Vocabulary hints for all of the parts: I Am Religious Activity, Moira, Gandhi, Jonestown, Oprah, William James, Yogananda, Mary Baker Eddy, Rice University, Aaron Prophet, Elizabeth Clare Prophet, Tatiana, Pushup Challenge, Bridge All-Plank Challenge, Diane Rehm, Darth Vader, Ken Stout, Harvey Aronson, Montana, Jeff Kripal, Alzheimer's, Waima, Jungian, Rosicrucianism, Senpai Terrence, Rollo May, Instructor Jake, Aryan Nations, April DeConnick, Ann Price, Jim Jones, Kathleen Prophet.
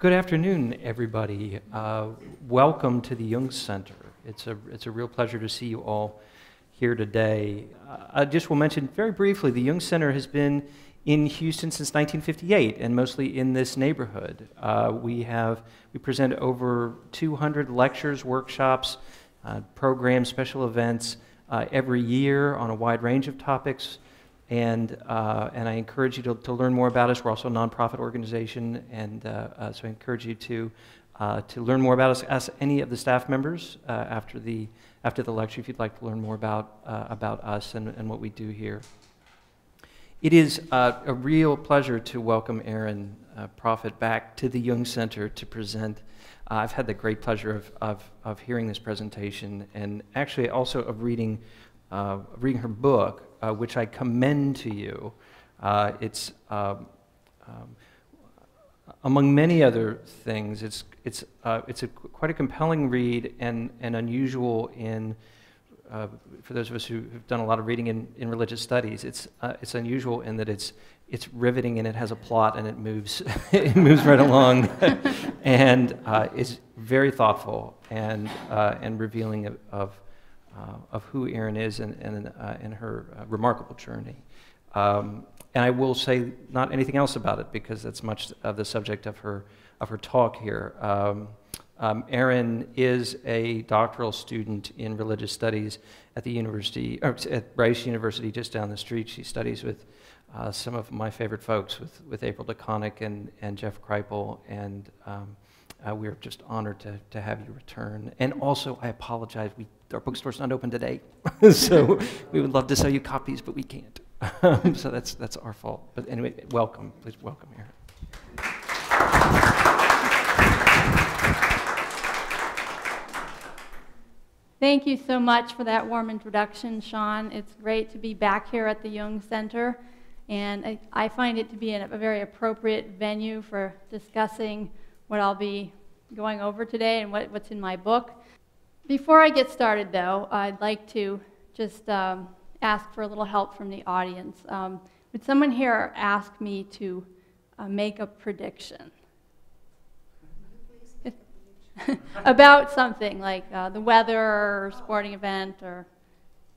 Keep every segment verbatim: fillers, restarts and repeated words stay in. Good afternoon, everybody. Uh, welcome to the Jung Center. It's a, it's a real pleasure to see you all here today. Uh, I just will mention very briefly, the Jung Center has been in Houston since nineteen fifty-eight and mostly in this neighborhood. Uh, we have, we present over two hundred lectures, workshops, uh, programs, special events uh, every year on a wide range of topics. And, uh, and I encourage you to, to learn more about us. We're also a nonprofit organization, and uh, uh, so I encourage you to, uh, to learn more about us. Ask any of the staff members uh, after, the, after the lecture if you'd like to learn more about, uh, about us and, and what we do here. It is uh, a real pleasure to welcome Aaron uh, Prophet back to the Jung Center to present. Uh, I've had the great pleasure of, of, of hearing this presentation, and actually also of reading, uh, reading her book, Uh, which I commend to you. Uh, it's, um, um, among many other things, it's, it's, uh, it's a, quite a compelling read and, and unusual in, uh, for those of us who have done a lot of reading in, in religious studies, it's, uh, it's unusual in that it's, it's riveting and it has a plot and it moves, it moves right along. And uh, it's very thoughtful and, uh, and revealing of, of Uh, of who Erin is and, and, uh, and her uh, remarkable journey. Um, and I will say not anything else about it because that's much of the subject of her, of her talk here. Um, um, Erin is a doctoral student in religious studies at the university, or at Rice University just down the street. She studies with uh, some of my favorite folks, with, with April DeConnick and, and Jeff Kripal, and um, Uh, we're just honored to, to have you return. And also, I apologize, we, our bookstore's not open today. So we would love to sell you copies, but we can't. Um, so that's, that's our fault. But anyway, welcome. Please welcome, Erin. Thank you so much for that warm introduction, Sean. It's great to be back here at the Jung Center. And I, I find it to be a very appropriate venue for discussing what I'll be going over today and what, what's in my book. Before I get started though, I'd like to just um, ask for a little help from the audience. Um, would someone here ask me to uh, make a prediction? About something like uh, the weather or sporting event or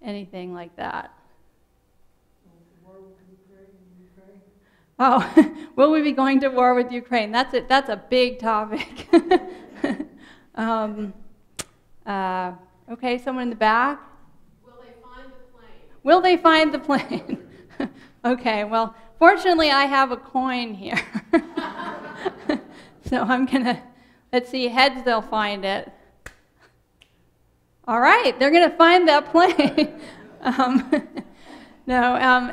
anything like that. Oh, will we be going to war with Ukraine? That's it. That's a big topic. um, uh, okay, someone in the back? Will they find the plane? Will they find the plane? Okay, well, fortunately I have a coin here. So I'm going to, let's see, heads they'll find it. All right, they're going to find that plane. um, No, um,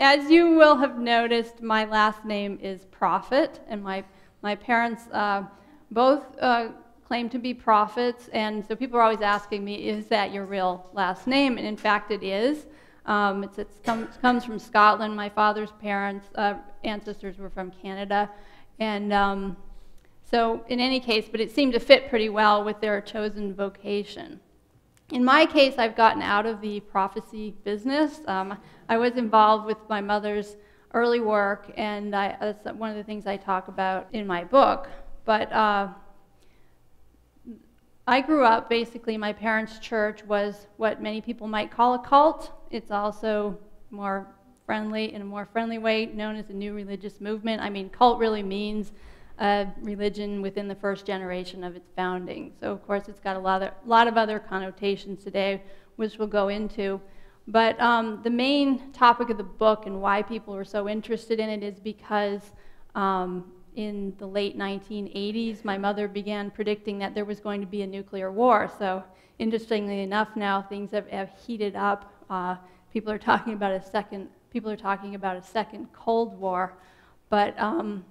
as you will have noticed, my last name is Prophet, and my, my parents uh, both uh, claim to be prophets, and so people are always asking me, is that your real last name? And in fact, it is. Um, it's, it's come, it comes from Scotland. My father's parents, uh, ancestors were from Canada, and um, so in any case, but it seemed to fit pretty well with their chosen vocation. In my case, I've gotten out of the prophecy business. Um, I was involved with my mother's early work, and I, that's one of the things I talk about in my book. But uh, I grew up, basically, my parents' church was what many people might call a cult. It's also more friendly, in a more friendly way, known as the New Religious Movement. I mean, cult really means Uh, religion within the first generation of its founding. So of course it's got a lot of, lot of other connotations today, which we'll go into. But um, the main topic of the book and why people were so interested in it is because um, in the late nineteen eighties, my mother began predicting that there was going to be a nuclear war. So interestingly enough now, things have, have heated up. Uh, people are talking about a second, people are talking about a second Cold War. But um,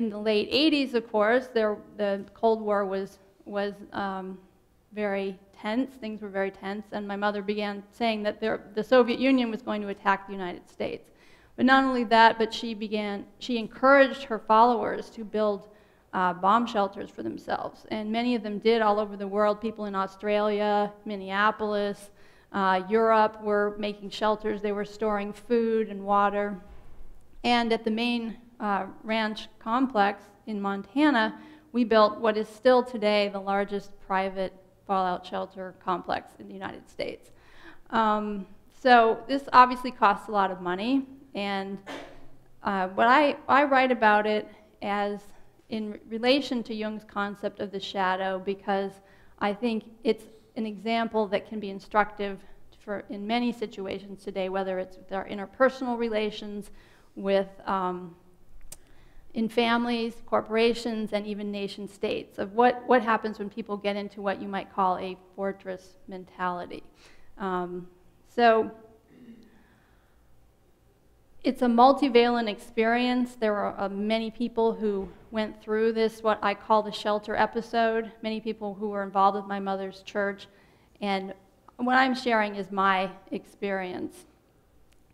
in the late eighties, of course, there, the Cold War was, was um, very tense. Things were very tense. And my mother began saying that there, the Soviet Union was going to attack the United States. But not only that, but she, began, she encouraged her followers to build uh, bomb shelters for themselves. And many of them did all over the world. People in Australia, Minneapolis, uh, Europe were making shelters. They were storing food and water. And at the main Uh, ranch complex in Montana we built what is still today the largest private fallout shelter complex in the United States. Um, so this obviously costs a lot of money, and uh, what I, I write about it as in relation to Jung's concept of the shadow, because I think it's an example that can be instructive for in many situations today, whether it's with our interpersonal relations, with um, in families, corporations, and even nation states, of what, what happens when people get into what you might call a fortress mentality. Um, so it's a multivalent experience. There are uh, many people who went through this, what I call the shelter episode, many people who were involved with my mother's church, and what I'm sharing is my experience.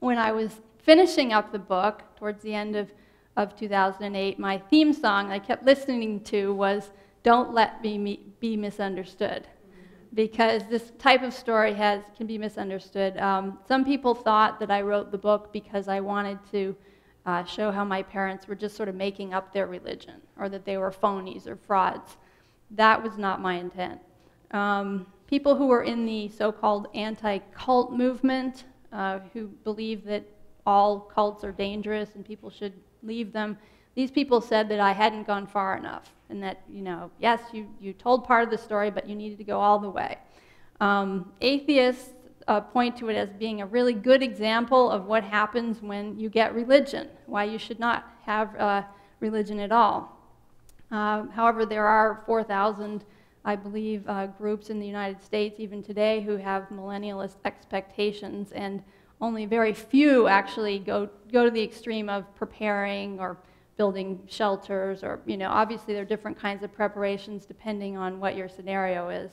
When I was finishing up the book towards the end of of two thousand eight, my theme song I kept listening to was "Don't Let Me Be Misunderstood," because this type of story has, can be misunderstood. Um, some people thought that I wrote the book because I wanted to uh, show how my parents were just sort of making up their religion, or that they were phonies or frauds. That was not my intent. Um, people who were in the so-called anti-cult movement, uh, who believe that all cults are dangerous and people should leave them, these people said that I hadn't gone far enough, and that, you know, yes, you, you told part of the story, but you needed to go all the way. Um, atheists uh, point to it as being a really good example of what happens when you get religion, why you should not have uh, religion at all. Uh, however, there are four thousand, I believe, uh, groups in the United States, even today, who have millennialist expectations, and only very few actually go, go to the extreme of preparing or building shelters, or, you know, obviously there are different kinds of preparations depending on what your scenario is.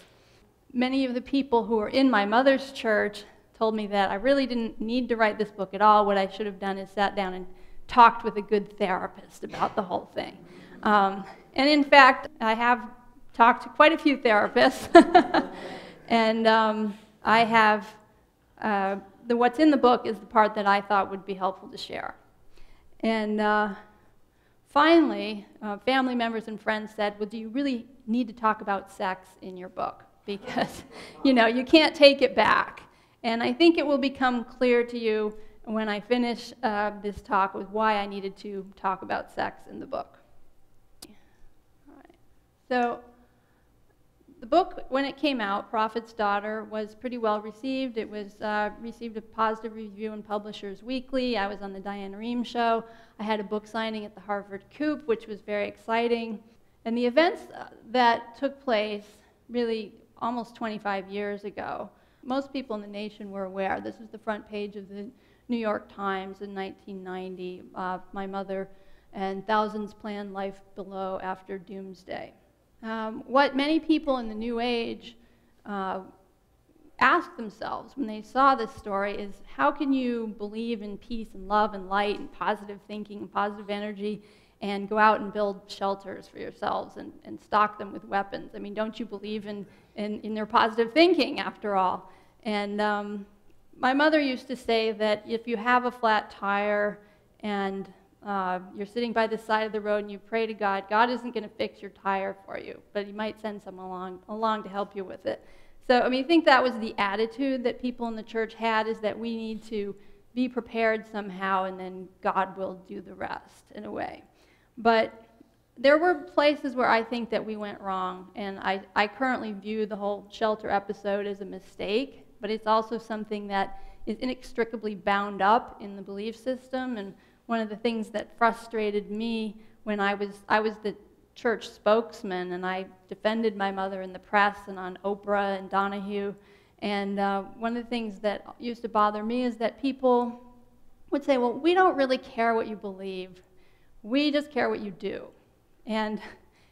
Many of the people who were in my mother's church told me that I really didn't need to write this book at all. What I should have done is sat down and talked with a good therapist about the whole thing. Um, and in fact, I have talked to quite a few therapists, and um, I have uh, The what's in the book is the part that I thought would be helpful to share. And uh, finally, uh, family members and friends said, well, do you really need to talk about sex in your book? Because, you know, you can't take it back. And I think it will become clear to you when I finish uh, this talk with why I needed to talk about sex in the book. All right. So, the book, when it came out, Prophet's Daughter, was pretty well received. It was uh, received a positive review in Publishers Weekly. I was on the Diane Rehm show. I had a book signing at the Harvard Coop, which was very exciting. And the events that took place really almost twenty-five years ago, most people in the nation were aware. This was the front page of the New York Times in nineteen ninety. Uh, my mother and thousands planned life below after doomsday. Um, what many people in the New Age uh, asked themselves when they saw this story is, how can you believe in peace and love and light and positive thinking and positive energy and go out and build shelters for yourselves and, and stock them with weapons? I mean, don't you believe in, in, in their positive thinking after all? And um, my mother used to say that if you have a flat tire and Uh, you're sitting by the side of the road and you pray to God, God isn't going to fix your tire for you, but he might send someone along, along to help you with it. So, I mean, I think that was the attitude that people in the church had, is that we need to be prepared somehow and then God will do the rest in a way. But there were places where I think that we went wrong, and I, I currently view the whole shelter episode as a mistake, but it's also something that is inextricably bound up in the belief system. And one of the things that frustrated me when I was, I was the church spokesman, and I defended my mother in the press and on Oprah and Donahue, and uh, one of the things that used to bother me is that people would say, well, we don't really care what you believe, we just care what you do. And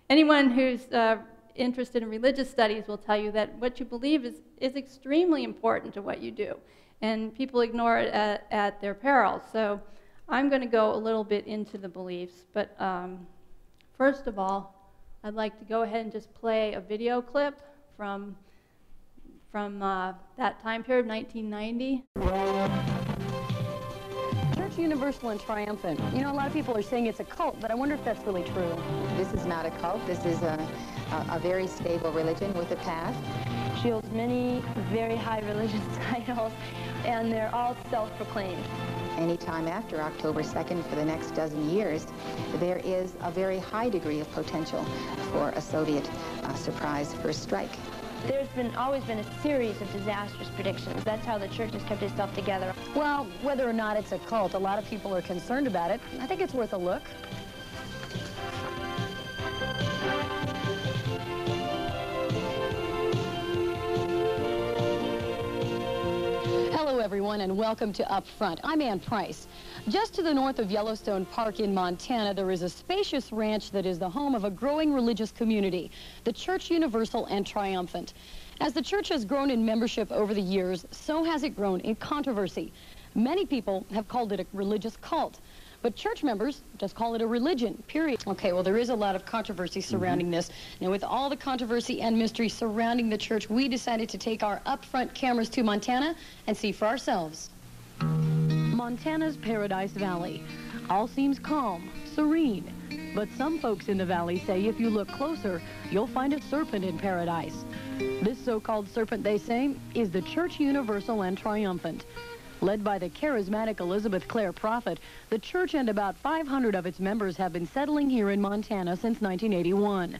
anyone who's uh, interested in religious studies will tell you that what you believe is, is extremely important to what you do, and people ignore it at, at their peril. So I'm going to go a little bit into the beliefs, but um, first of all, I'd like to go ahead and just play a video clip from, from uh, that time period, nineteen ninety. Church Universal and Triumphant. You know, a lot of people are saying it's a cult, but I wonder if that's really true. This is not a cult. This is a, a, a very stable religion with a path. She holds many very high religious titles, and they're all self-proclaimed. Anytime after October second for the next dozen years, there is a very high degree of potential for a Soviet uh, surprise first strike. There's been always been a series of disastrous predictions. That's how the church has kept itself together. Well, whether or not it's a cult, a lot of people are concerned about it. I think it's worth a look. Hello, everyone, and welcome to Up Front. I'm Ann Price. Just to the north of Yellowstone Park in Montana, there is a spacious ranch that is the home of a growing religious community, the Church Universal and Triumphant. As the church has grown in membership over the years, so has it grown in controversy. Many people have called it a religious cult, but church members just call it a religion, period. Okay, well, there is a lot of controversy surrounding mm-hmm. this. Now, with all the controversy and mystery surrounding the church, we decided to take our upfront cameras to Montana and see for ourselves. Montana's Paradise Valley. All seems calm, serene, but some folks in the valley say if you look closer, you'll find a serpent in paradise. This so-called serpent, they say, is the Church Universal and Triumphant. Led by the charismatic Elizabeth Clare Prophet, the church and about five hundred of its members have been settling here in Montana since nineteen eighty-one.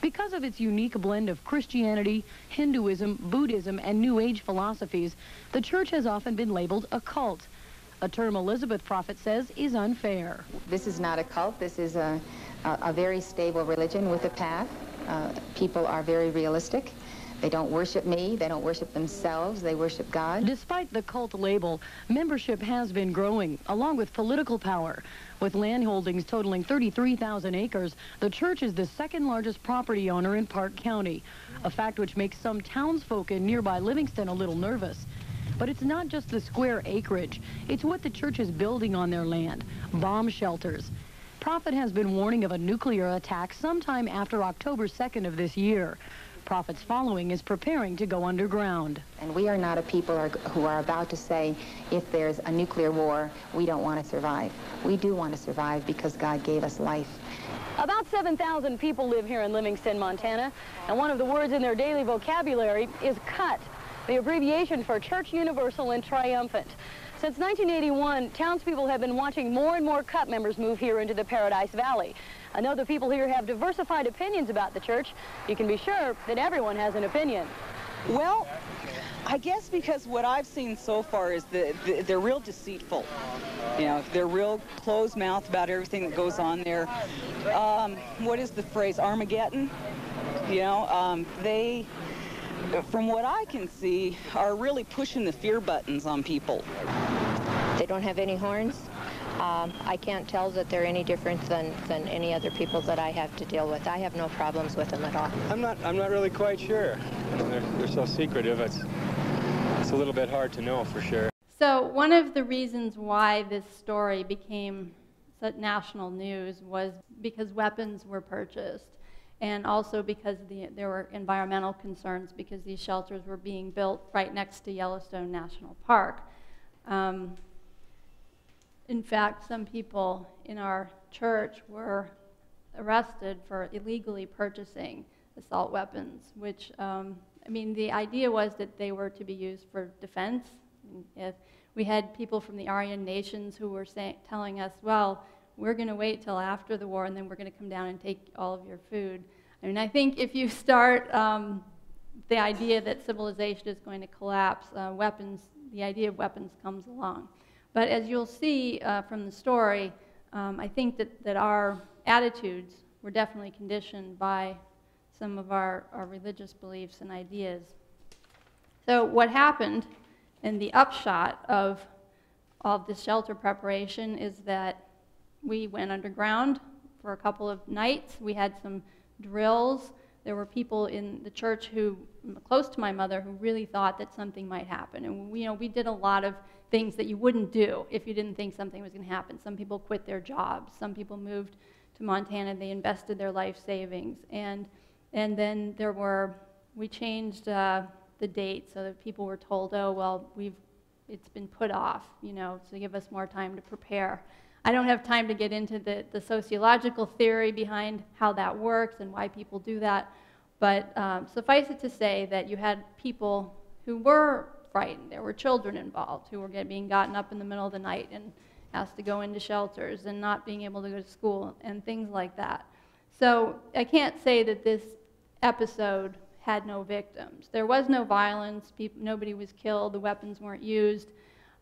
Because of its unique blend of Christianity, Hinduism, Buddhism, and New Age philosophies, the church has often been labeled a cult, a term Elizabeth Prophet says is unfair. This is not a cult. This is a, a, a very stable religion with a path. Uh, people are very realistic. They don't worship me, they don't worship themselves, they worship God. Despite the cult label, membership has been growing, along with political power. With land holdings totaling thirty-three thousand acres, the church is the second largest property owner in Park County, a fact which makes some townsfolk in nearby Livingston a little nervous. But it's not just the square acreage, it's what the church is building on their land, bomb shelters. Prophet has been warning of a nuclear attack sometime after October second of this year. Prophet's following is preparing to go underground. And we are not a people are, who are about to say, if there's a nuclear war, we don't want to survive. We do want to survive because God gave us life. About seven thousand people live here in Livingston, Montana, and one of the words in their daily vocabulary is CUT, the abbreviation for Church Universal and Triumphant. Since nineteen eighty-one, townspeople have been watching more and more CUT members move here into the Paradise Valley. I know the people here have diversified opinions about the church. You can be sure that everyone has an opinion. Well, I guess because what I've seen so far is that they're real deceitful. You know, they're real closed-mouthed about everything that goes on there. Um, what is the phrase? Armageddon? You know, um, they, from what I can see, are really pushing the fear buttons on people. They don't have any horns. Um, I can't tell that they're any different than, than any other people that I have to deal with. I have no problems with them at all. I'm not, I'm not really quite sure. They're, they're so secretive, it's, it's a little bit hard to know for sure. So one of the reasons why this story became national news was because weapons were purchased, and also because the, there were environmental concerns because these shelters were being built right next to Yellowstone National Park. Um, In fact, some people in our church were arrested for illegally purchasing assault weapons, which, um, I mean, the idea was that they were to be used for defense. If we had people from the Aryan nations who were saying, telling us, well, we're going to wait till after the war, and then we're going to come down and take all of your food. I mean, I think if you start um, the idea that civilization is going to collapse, uh, weapons, the idea of weapons comes along. But as you'll see uh, from the story, um, I think that, that our attitudes were definitely conditioned by some of our, our religious beliefs and ideas. So what happened in the upshot of all of this shelter preparation is that we went underground for a couple of nights. We had some drills. There were people in the church who, close to my mother, who really thought that something might happen. And we, you know, we did a lot of things that you wouldn't do if you didn't think something was going to happen. Some people quit their jobs. Some people moved to Montana. They invested their life savings. And, and then there were, we changed uh, the date so that people were told, oh, well, we've it's been put off, you know, to give us more time to prepare. I don't have time to get into the, the sociological theory behind how that works and why people do that, but um, suffice it to say that you had people who were frightened. There were children involved who were get, being gotten up in the middle of the night and asked to go into shelters and not being able to go to school and things like that. So I can't say that this episode had no victims. There was no violence. People, nobody was killed. The weapons weren't used.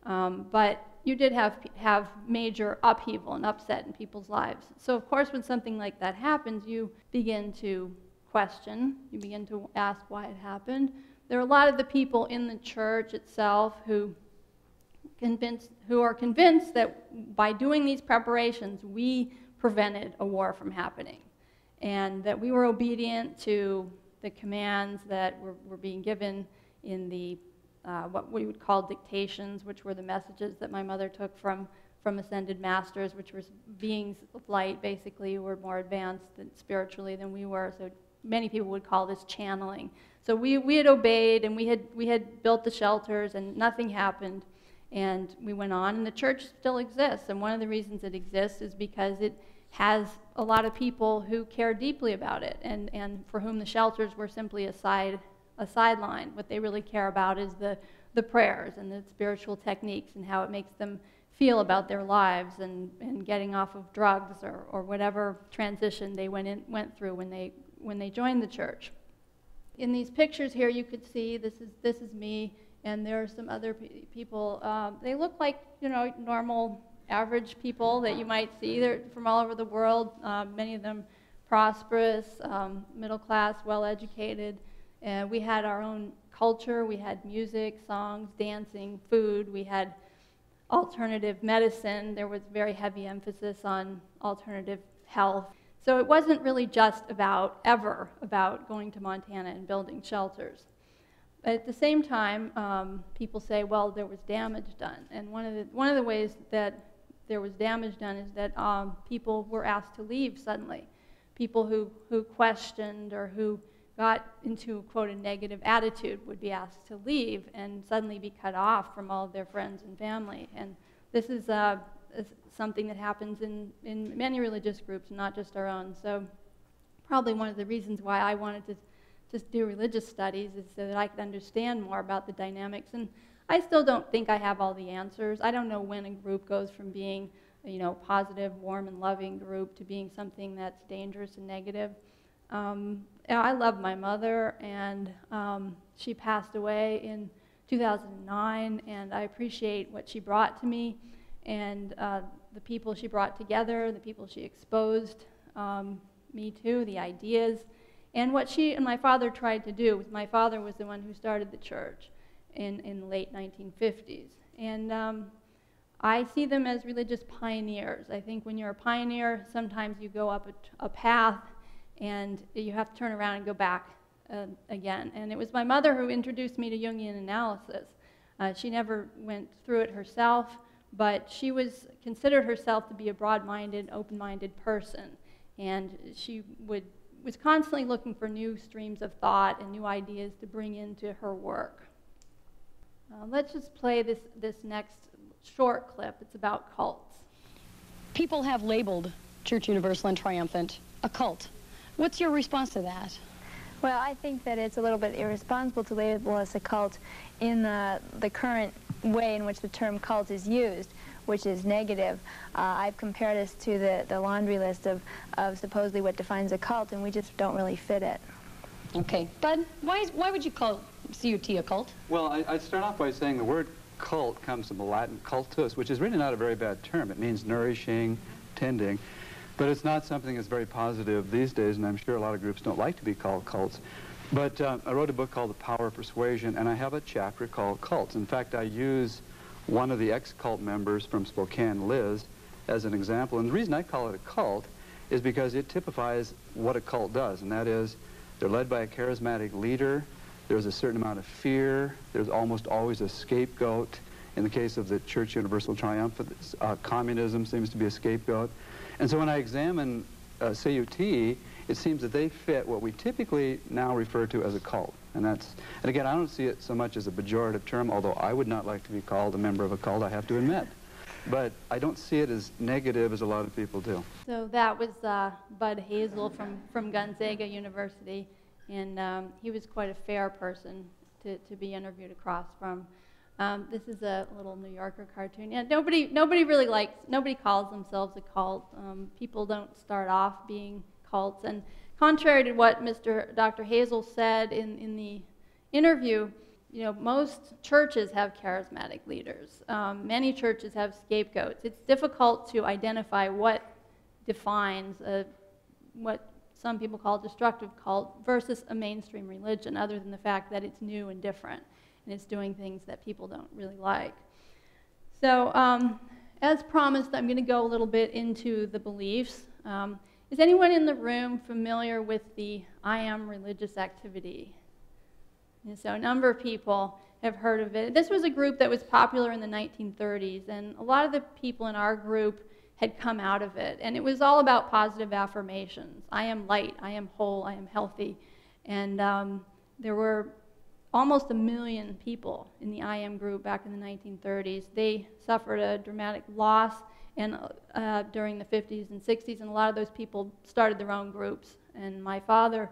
Um, but you did have, have major upheaval and upset in people's lives. So of course when something like that happens, you begin to question. You begin to ask why it happened. There are a lot of the people in the church itself who, convinced, who are convinced that by doing these preparations, we prevented a war from happening, and that we were obedient to the commands that were, were being given in the uh, what we would call dictations, which were the messages that my mother took from, from ascended masters, which were beings of light, basically, who were more advanced than, spiritually than we were. So many people would call this channeling. So we, we had obeyed, and we had, we had built the shelters, and nothing happened. And we went on, and the church still exists. And one of the reasons it exists is because it has a lot of people who care deeply about it, and, and for whom the shelters were simply a side, a sideline. What they really care about is the, the prayers and the spiritual techniques and how it makes them feel about their lives and, and getting off of drugs or, or whatever transition they went, in, went through when they, when they joined the church. In these pictures here, you could see this is, this is me. And there are some other pe people, um, they look like, you know, normal, average people that you might see. They're from all over the world, um, many of them prosperous, um, middle class, well-educated. And we had our own culture. We had music, songs, dancing, food. We had alternative medicine. There was very heavy emphasis on alternative health. So it wasn't really just about, ever, about going to Montana and building shelters. But at the same time, um, people say, well, there was damage done. And one of the, one of the ways that there was damage done is that um, people were asked to leave suddenly. People who, who questioned or who got into, quote, a negative attitude would be asked to leave and suddenly be cut off from all of their friends and family. And this is uh, something that happens in, in many religious groups, not just our own. So probably one of the reasons why I wanted to just do religious studies is so that I could understand more about the dynamics. And I still don't think I have all the answers. I don't know when a group goes from being, you know, positive, warm, and loving group to being something that's dangerous and negative. Um, I love my mother, and um, she passed away in two thousand nine, and I appreciate what she brought to me and uh, the people she brought together, the people she exposed um, me to, the ideas. And what she and my father tried to do was, my father was the one who started the church in, in the late nineteen fifties. And um, I see them as religious pioneers. I think when you're a pioneer, sometimes you go up a, a path and you have to turn around and go back uh, again. And it was my mother who introduced me to Jungian analysis. Uh, she never went through it herself, but she was considered herself to be a broad-minded, open-minded person. And she would was constantly looking for new streams of thought and new ideas to bring into her work. Uh, let's just play this, this next short clip. It's about cults. People have labeled Church Universal and Triumphant a cult. What's your response to that? Well, I think that it's a little bit irresponsible to label us a cult in the, the current way in which the term cult is used, which is negative. Uh, I've compared us to the, the laundry list of, of supposedly what defines a cult, and we just don't really fit it. Okay. Bud, why, is, why would you call C U T a cult? Well, I, I'd start off by saying the word cult comes from the Latin cultus, which is really not a very bad term. It means nourishing, tending, but it's not something that's very positive these days, and I'm sure a lot of groups don't like to be called cults. But um, I wrote a book called The Power of Persuasion, and I have a chapter called Cults. In fact, I use one of the ex-cult members from Spokane, Liz, as an example. And the reason I call it a cult is because it typifies what a cult does, and that is they're led by a charismatic leader, there's a certain amount of fear, there's almost always a scapegoat. In the case of the Church Universal Triumphant, uh, communism seems to be a scapegoat. And so when I examine uh, C U T, it seems that they fit what we typically now refer to as a cult. And that's, and again, I don't see it so much as a pejorative term, although I would not like to be called a member of a cult, I have to admit. But I don't see it as negative as a lot of people do. So that was uh, Bud Hazel from, from Gonzaga University, and um, he was quite a fair person to, to be interviewed across from. Um, this is a little New Yorker cartoon. Yeah, nobody, nobody really likes, nobody calls themselves a cult. Um, people don't start off being cults. And contrary to what Mister Doctor Hazel said in, in the interview, you know, most churches have charismatic leaders. Um, many churches have scapegoats. It's difficult to identify what defines a, what some people call a destructive cult versus a mainstream religion, other than the fact that it's new and different and it's doing things that people don't really like. So, um, as promised, I'm going to go a little bit into the beliefs. Um, is anyone in the room familiar with the I Am Religious Activity? And so a number of people have heard of it. This was a group that was popular in the nineteen thirties, and a lot of the people in our group had come out of it. And it was all about positive affirmations. I am light, I am whole, I am healthy. And um, there were almost a million people in the I Am group back in the nineteen thirties. They suffered a dramatic loss and, uh, during the fifties and sixties, and a lot of those people started their own groups. And my father,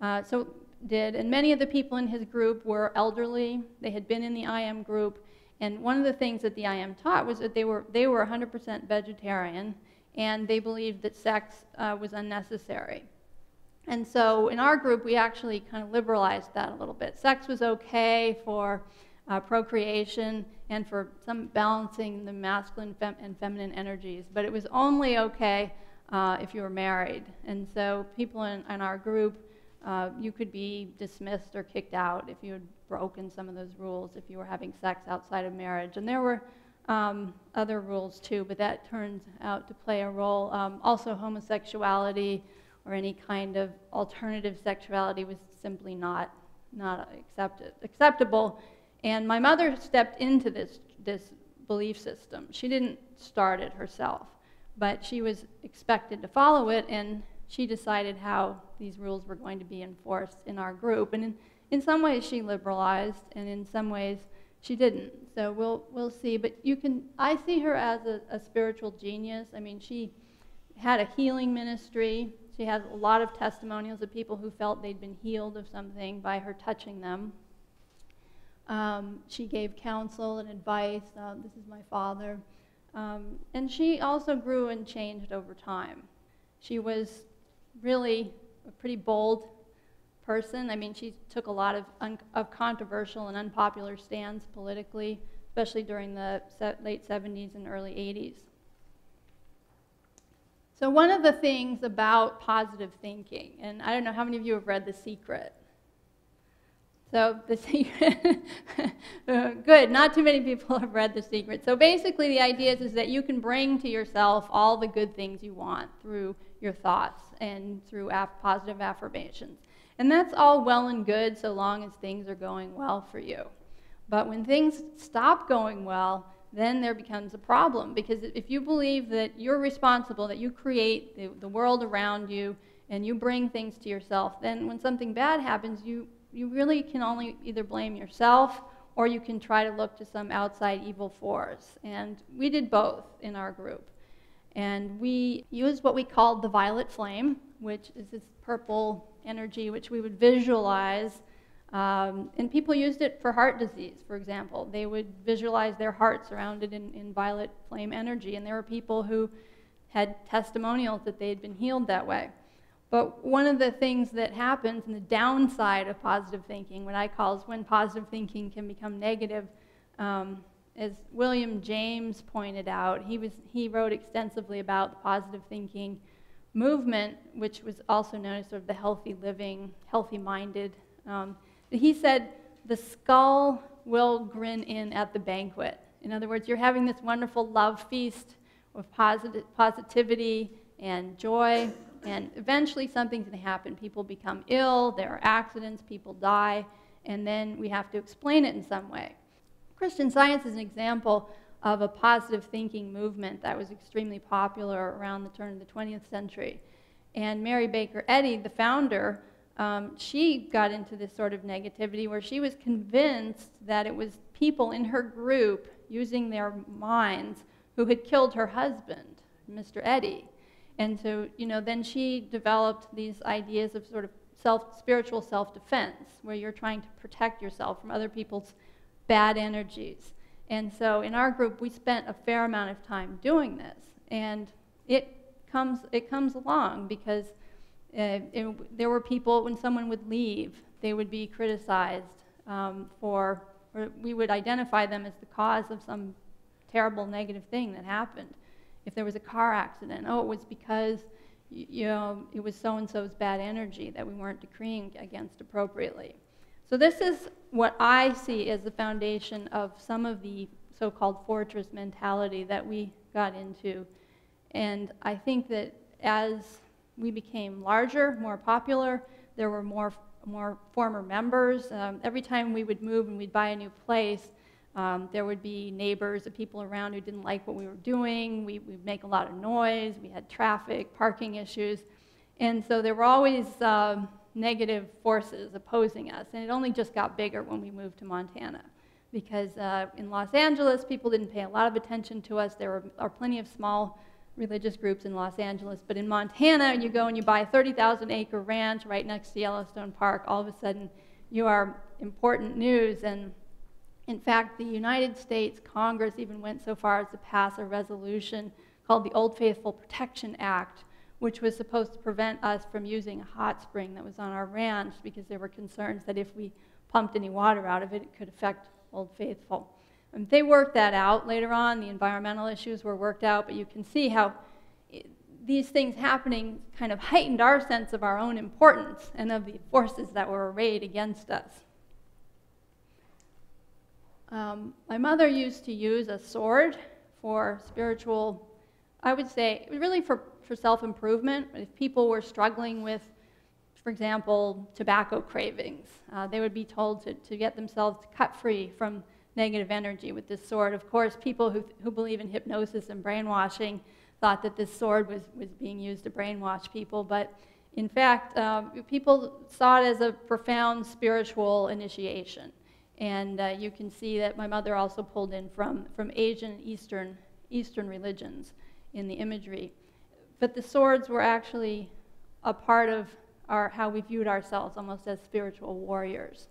uh, so. did, and many of the people in his group were elderly. They had been in the I Am group, and one of the things that the I Am taught was that they were they were one hundred percent vegetarian, and they believed that sex uh, was unnecessary. And so in our group, we actually kind of liberalized that a little bit. Sex was okay for uh, procreation and for some balancing the masculine fem and feminine energies, but it was only okay uh, if you were married. And so people in, in our group, Uh, you could be dismissed or kicked out if you had broken some of those rules, if you were having sex outside of marriage. And there were um, other rules too, but that turns out to play a role. Um, also, homosexuality or any kind of alternative sexuality was simply not, not accepted, acceptable. And my mother stepped into this, this belief system. She didn't start it herself, but she was expected to follow it, and she decided how these rules were going to be enforced in our group. And in, in some ways she liberalized, and in some ways she didn't. So we'll, we'll see. But you can, I see her as a, a spiritual genius. I mean, she had a healing ministry. She has a lot of testimonials of people who felt they'd been healed of something by her touching them. Um, she gave counsel and advice. Uh, this is my father. Um, and she also grew and changed over time. She was really a pretty bold person. I mean, she took a lot of, un of controversial and unpopular stands politically, especially during the late seventies and early eighties. So one of the things about positive thinking, and I don't know how many of you have read The Secret. So The Secret, good, not too many people have read The Secret. So basically the idea is, is that you can bring to yourself all the good things you want through your thoughts and through af positive affirmations. And that's all well and good so long as things are going well for you. But when things stop going well, then there becomes a problem, because if you believe that you're responsible, that you create the, the world around you and you bring things to yourself, then when something bad happens, you, you really can only either blame yourself or you can try to look to some outside evil force. And we did both in our group. And we used what we called the violet flame, which is this purple energy which we would visualize. Um, and people used it for heart disease, for example. They would visualize their heart surrounded in, in violet flame energy. And there were people who had testimonials that they had been healed that way. But one of the things that happens, and the downside of positive thinking, what I call is when positive thinking can become negative, um, as William James pointed out, he, was, he wrote extensively about the positive thinking movement, which was also known as sort of the healthy living, healthy-minded. Um, he said, the skull will grin in at the banquet. In other words, you're having this wonderful love feast of posit positivity and joy, and eventually something's going to happen. People become ill, there are accidents, people die, and then we have to explain it in some way. Christian Science is an example of a positive thinking movement that was extremely popular around the turn of the twentieth century. And Mary Baker Eddy, the founder, um, she got into this sort of negativity where she was convinced that it was people in her group using their minds who had killed her husband, Mister Eddie. And so, you know, then she developed these ideas of sort of self, spiritual self-defense, where you're trying to protect yourself from other people's bad energies. And so in our group, we spent a fair amount of time doing this. And it comes, it comes along because uh, it, there were people, when someone would leave, they would be criticized um, for, or we would identify them as the cause of some terrible negative thing that happened. If there was a car accident, oh, it was because, you know, it was so-and-so's bad energy that we weren't decreeing against appropriately. So this is what I see as the foundation of some of the so-called fortress mentality that we got into. And I think that as we became larger, more popular, there were more, more former members. Um, every time we would move and we'd buy a new place, Um, there would be neighbors and people around who didn't like what we were doing. We, we'd make a lot of noise. We had traffic, parking issues. And so there were always um, negative forces opposing us. And it only just got bigger when we moved to Montana. Because uh, in Los Angeles, people didn't pay a lot of attention to us. There were, are plenty of small religious groups in Los Angeles. But in Montana, you go and you buy a thirty thousand acre ranch right next to Yellowstone Park. All of a sudden, you are important news. And in fact, the United States Congress even went so far as to pass a resolution called the Old Faithful Protection Act, which was supposed to prevent us from using a hot spring that was on our ranch because there were concerns that if we pumped any water out of it, it could affect Old Faithful. And they worked that out later on. The environmental issues were worked out, but you can see how it, these things happening kind of heightened our sense of our own importance and of the forces that were arrayed against us. Um, my mother used to use a sword for spiritual, I would say, really for, for self-improvement. If people were struggling with, for example, tobacco cravings, uh, they would be told to, to get themselves cut free from negative energy with this sword. Of course, people who, who believe in hypnosis and brainwashing thought that this sword was, was being used to brainwash people, but in fact, uh, people saw it as a profound spiritual initiation. And uh, you can see that my mother also pulled in from, from Asian and Eastern, Eastern religions in the imagery. But the swords were actually a part of our, how we viewed ourselves, almost as spiritual warriors.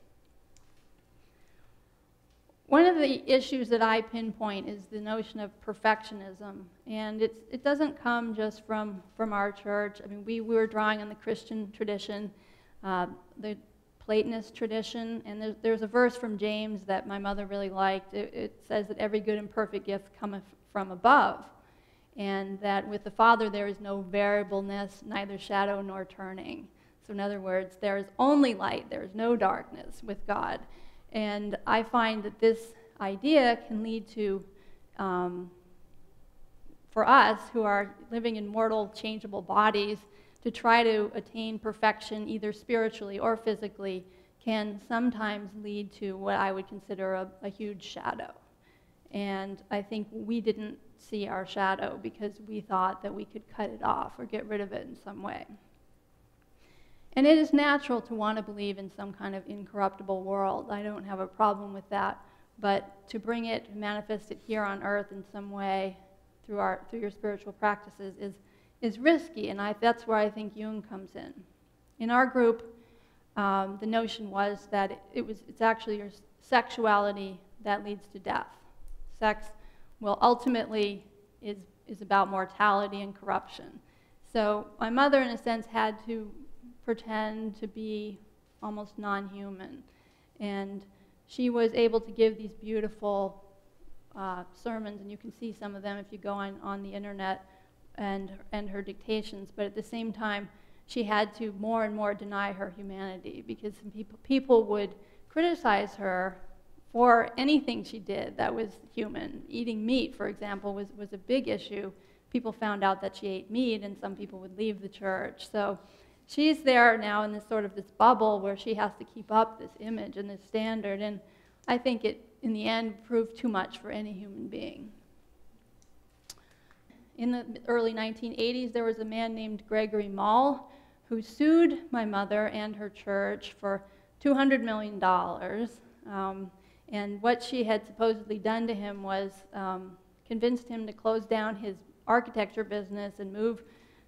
One of the issues that I pinpoint is the notion of perfectionism. And it's, it doesn't come just from, from our church. I mean, we, we were drawing on the Christian tradition. Uh, the, Platonist tradition, and there's, there's a verse from James that my mother really liked. It, it says that every good and perfect gift cometh from above, and that with the Father there is no variableness, neither shadow nor turning. So in other words, there is only light, there is no darkness with God. And I find that this idea can lead to, um, for us who are living in mortal, changeable bodies, to try to attain perfection, either spiritually or physically, can sometimes lead to what I would consider a, a huge shadow. And I think we didn't see our shadow because we thought that we could cut it off or get rid of it in some way. And it is natural to want to believe in some kind of incorruptible world. I don't have a problem with that. But to bring it, manifest it here on earth in some way through, our, through your spiritual practices is is risky, and I, that's where I think Jung comes in. In our group, um, the notion was that it, it was, it's actually your sexuality that leads to death. Sex will ultimately is, is about mortality and corruption. So my mother, in a sense, had to pretend to be almost non-human. And she was able to give these beautiful uh, sermons, and you can see some of them if you go on, on the internet, And, and her dictations, but at the same time, she had to more and more deny her humanity because some people, people would criticize her for anything she did that was human. Eating meat, for example, was, was a big issue. People found out that she ate meat, and some people would leave the church. So she's there now in this sort of this bubble where she has to keep up this image and this standard, and I think it, in the end, proved too much for any human being. In the early nineteen eighties, there was a man named Gregory Mall who sued my mother and her church for two hundred million dollars. Um, and what she had supposedly done to him was um, convinced him to close down his architecture business and move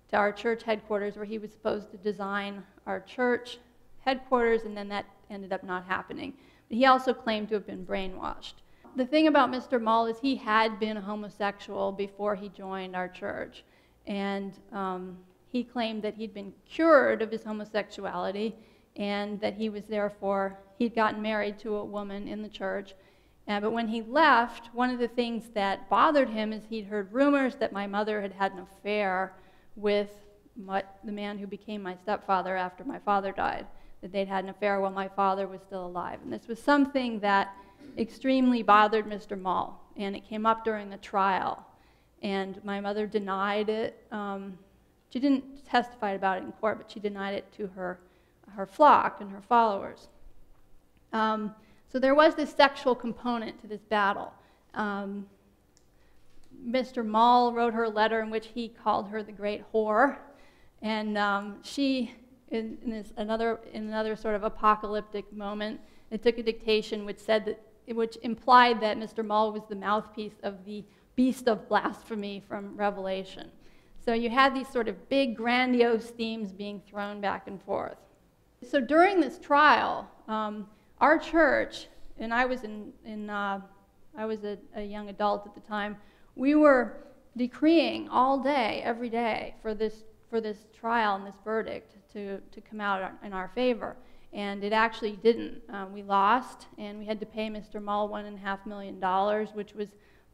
to our church headquarters, where he was supposed to design our church headquarters, and then that ended up not happening. But he also claimed to have been brainwashed. The thing about Mister Mall is he had been a homosexual before he joined our church, and um, he claimed that he'd been cured of his homosexuality, and that he was therefore, he'd gotten married to a woman in the church. Uh, but when he left, one of the things that bothered him is he'd heard rumors that my mother had had an affair with my, the man who became my stepfather after my father died, that they'd had an affair while my father was still alive. And this was something that extremely bothered Mister Mall, and it came up during the trial. And my mother denied it. Um, she didn't testify about it in court, but she denied it to her, her flock and her followers. Um, So there was this sexual component to this battle. Um, Mister Mall wrote her a letter in which he called her the great whore, and um, she, in, in this another in another sort of apocalyptic moment, it took a dictation which said that, which implied that Mister Mall was the mouthpiece of the beast of blasphemy from Revelation. So you had these sort of big, grandiose themes being thrown back and forth. So during this trial, Um, our church, and I was in, in uh, I was a, a young adult at the time. We were decreeing all day, every day, for this for this trial and this verdict to to come out in our favor, and it actually didn't. Um, we lost, and we had to pay Mister Mall one and a half million dollars, which was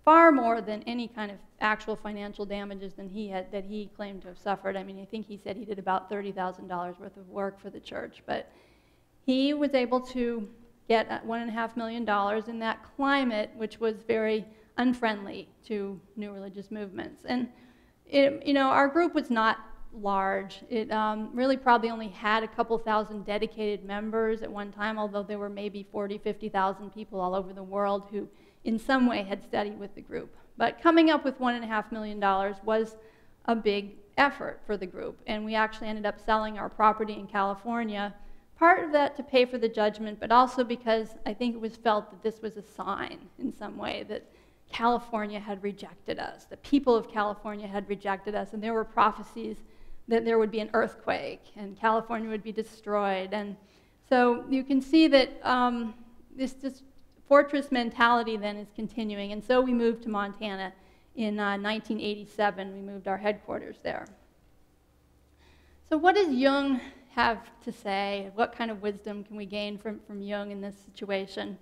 far more than any kind of actual financial damages than he had that he claimed to have suffered. I mean, I think he said he did about thirty thousand dollars worth of work for the church, but he was able to get one and a half million dollars in that climate, which was very unfriendly to new religious movements. And it, you know, our group was not large. It um, really probably only had a couple thousand dedicated members at one time, although there were maybe forty, fifty thousand people all over the world who, in some way, had studied with the group. But coming up with one and a half million dollars was a big effort for the group, and we actually ended up selling our property in California. Part of that to pay for the judgment, but also because I think it was felt that this was a sign in some way that California had rejected us, the people of California had rejected us, and there were prophecies that there would be an earthquake and California would be destroyed. And so you can see that um, this, this fortress mentality then is continuing, and so we moved to Montana in uh, nineteen eighty-seven. We moved our headquarters there. So what does Jung have to say? What kind of wisdom can we gain from, from Jung in this situation?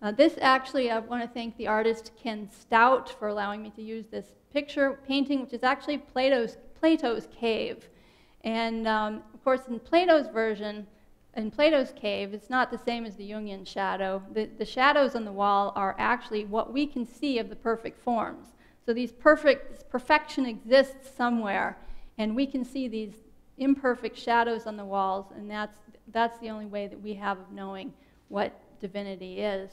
Uh, this actually, I want to thank the artist Ken Stout for allowing me to use this picture painting, which is actually Plato's, Plato's cave. And um, of course, in Plato's version, in Plato's cave, it's not the same as the Jungian shadow. The, the shadows on the wall are actually what we can see of the perfect forms. So these perfect, this perfection exists somewhere, and we can see these imperfect shadows on the walls, and that's, that's the only way that we have of knowing what divinity is.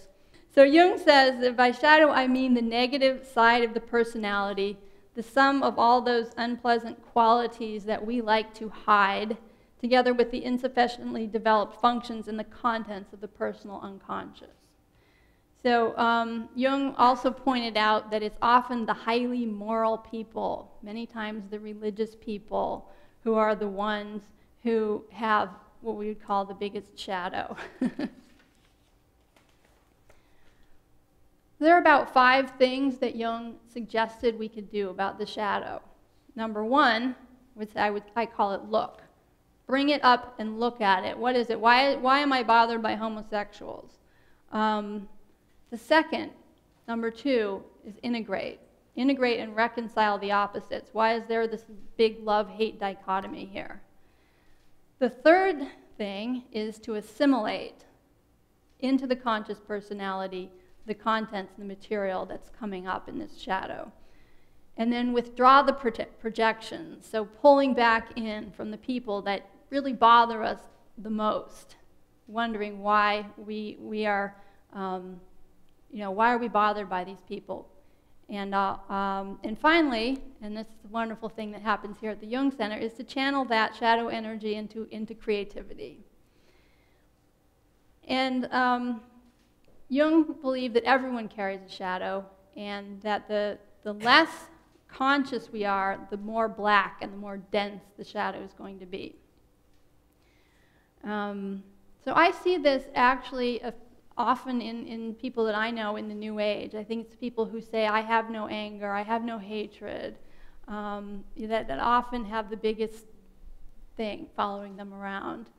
So Jung says that by shadow I mean the negative side of the personality, the sum of all those unpleasant qualities that we like to hide, together with the insufficiently developed functions and the contents of the personal unconscious. So um, Jung also pointed out that it's often the highly moral people, many times the religious people, who are the ones who have what we would call the biggest shadow. There are about five things that Jung suggested we could do about the shadow. Number one, which I, would, I call it look. Bring it up and look at it. What is it? Why, why am I bothered by homosexuals? Um, the second, number two, is integrate. Integrate and reconcile the opposites. Why is there this big love-hate dichotomy here? The third thing is to assimilate into the conscious personality the contents and the material that's coming up in this shadow. And then withdraw the projections, so pulling back in from the people that really bother us the most, wondering why we, we are, um, you know, why are we bothered by these people? And, uh, um, and finally, and this is the wonderful thing that happens here at the Jung Center, is to channel that shadow energy into, into creativity. And um, Jung believed that everyone carries a shadow, and that the, the less conscious we are, the more black and the more dense the shadow is going to be. Um, so I see this actually a, often in, in people that I know in the New Age. I think it's people who say, I have no anger, I have no hatred, um, that, that often have the biggest thing following them around.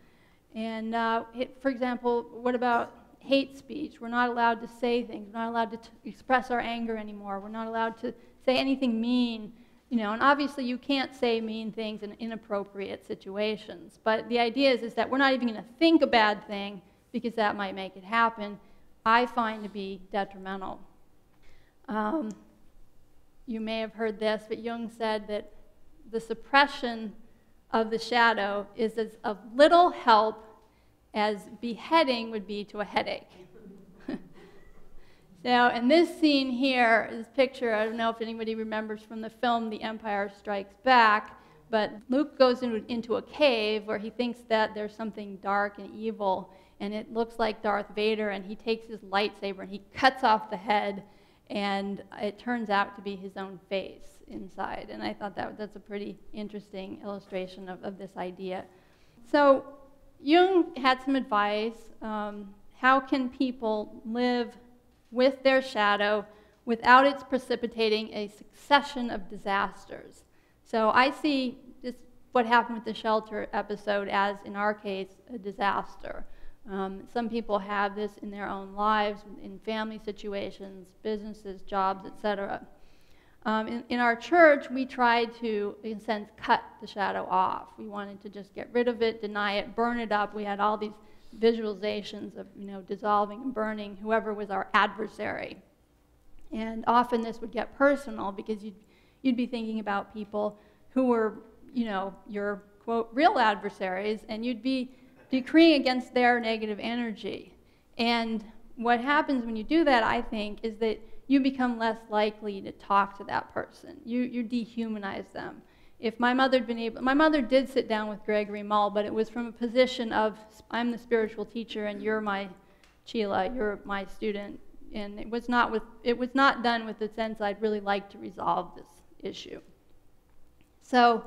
And uh, it, for example, what about hate speech? We're not allowed to say things. We're not allowed to t express our anger anymore. We're not allowed to say anything mean, you know, and obviously you can't say mean things in inappropriate situations, but the idea is, is that we're not even going to think a bad thing because that might make it happen, I find to be detrimental. Um, you may have heard this, but Jung said that the suppression of the shadow is as of little help as beheading would be to a headache. Now, in this scene here, this picture, I don't know if anybody remembers from the film The Empire Strikes Back, but Luke goes in, into a cave where he thinks that there's something dark and evil, and it looks like Darth Vader, and he takes his lightsaber and he cuts off the head, and it turns out to be his own face inside. And I thought that that's a pretty interesting illustration of, of this idea. So Jung had some advice. Um, how can people live with their shadow without its precipitating a succession of disasters? So I see just what happened with the shelter episode as, in our case, a disaster. Um, some people have this in their own lives, in family situations, businesses, jobs, et cetera. Um, in, in our church, we tried to, in a sense, cut the shadow off. We wanted to just get rid of it, deny it, burn it up. We had all these visualizations of, you know, dissolving and burning whoever was our adversary. And often this would get personal because you'd, you'd be thinking about people who were, you know, your, quote, real adversaries, and you'd be decreeing against their negative energy. And what happens when you do that, I think, is that you become less likely to talk to that person. You, you dehumanize them. If my mother had been able, my mother did sit down with Gregory Mall, but it was from a position of, I'm the spiritual teacher and you're my Chela, you're my student. And it was not with, it was not done with the sense I'd really like to resolve this issue. So